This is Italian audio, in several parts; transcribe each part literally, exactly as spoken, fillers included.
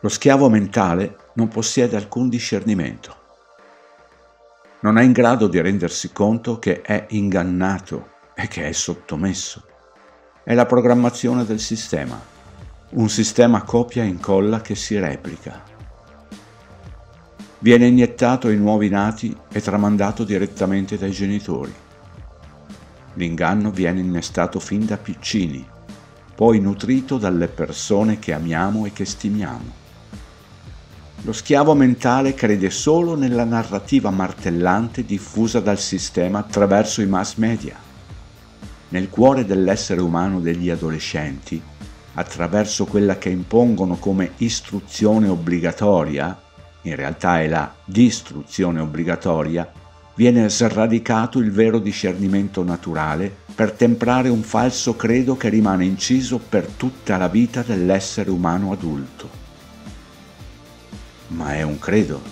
Lo schiavo mentale non possiede alcun discernimento. Non è in grado di rendersi conto che è ingannato e che è sottomesso. È la programmazione del sistema. Un sistema copia e incolla che si replica. Viene iniettato ai nuovi nati e tramandato direttamente dai genitori. L'inganno viene innestato fin da piccini, poi nutrito dalle persone che amiamo e che stimiamo. Lo schiavo mentale crede solo nella narrativa martellante diffusa dal sistema attraverso i mass media. Nel cuore dell'essere umano degli adolescenti, attraverso quella che impongono come istruzione obbligatoria, in realtà è la distruzione obbligatoria, viene sradicato il vero discernimento naturale per temprare un falso credo che rimane inciso per tutta la vita dell'essere umano adulto. Ma è un credo,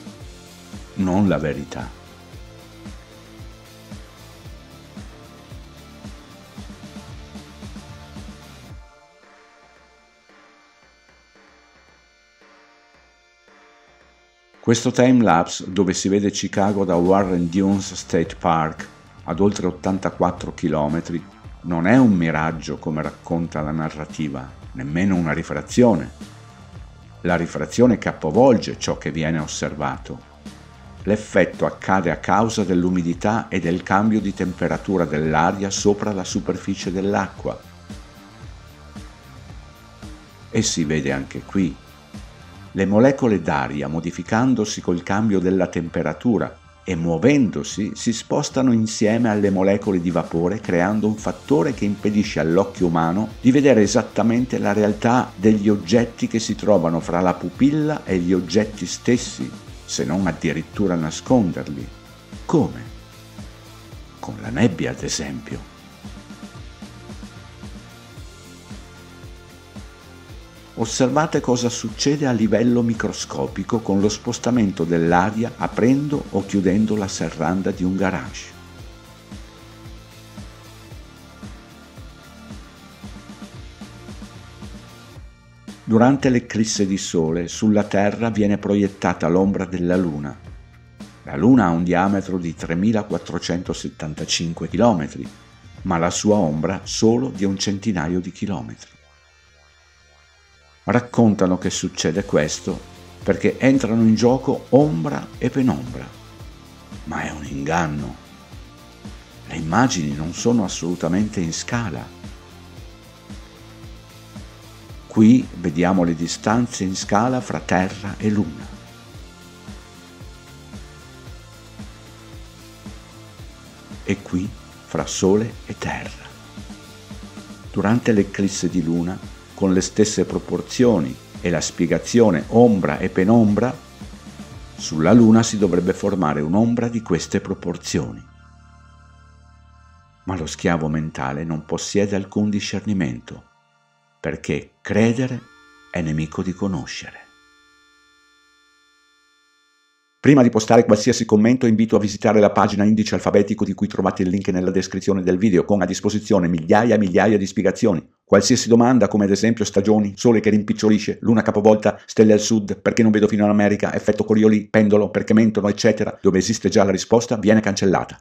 non la verità. Questo timelapse, dove si vede Chicago da Warren Dunes State Park ad oltre ottantaquattro chilometri, non è un miraggio come racconta la narrativa, nemmeno una rifrazione. La rifrazione capovolge ciò che viene osservato. L'effetto accade a causa dell'umidità e del cambio di temperatura dell'aria sopra la superficie dell'acqua. E si vede anche qui. Le molecole d'aria, modificandosi col cambio della temperatura e muovendosi, si spostano insieme alle molecole di vapore, creando un fattore che impedisce all'occhio umano di vedere esattamente la realtà degli oggetti che si trovano fra la pupilla e gli oggetti stessi, se non addirittura nasconderli. Come? Con la nebbia, ad esempio. Osservate cosa succede a livello microscopico con lo spostamento dell'aria aprendo o chiudendo la serranda di un garage. Durante l'eclisse di sole, sulla Terra viene proiettata l'ombra della Luna. La Luna ha un diametro di tremilaquattrocentosettantacinque chilometri, ma la sua ombra solo di un centinaio di chilometri. Raccontano che succede questo perché entrano in gioco ombra e penombra. Ma è un inganno. Le immagini non sono assolutamente in scala. Qui vediamo le distanze in scala fra Terra e Luna. E qui fra Sole e Terra. Durante l'eclisse di Luna, con le stesse proporzioni e la spiegazione ombra e penombra, sulla Luna si dovrebbe formare un'ombra di queste proporzioni. Ma lo schiavo mentale non possiede alcun discernimento, perché credere è nemico di conoscere. Prima di postare qualsiasi commento invito a visitare la pagina Indice Alfabetico di cui trovate il link nella descrizione del video, con a disposizione migliaia e migliaia di spiegazioni. Qualsiasi domanda, come ad esempio stagioni, sole che rimpicciolisce, luna capovolta, stelle al sud, perché non vedo fino all'America, effetto Coriolis, pendolo, perché mentono, eccetera, dove esiste già la risposta, viene cancellata.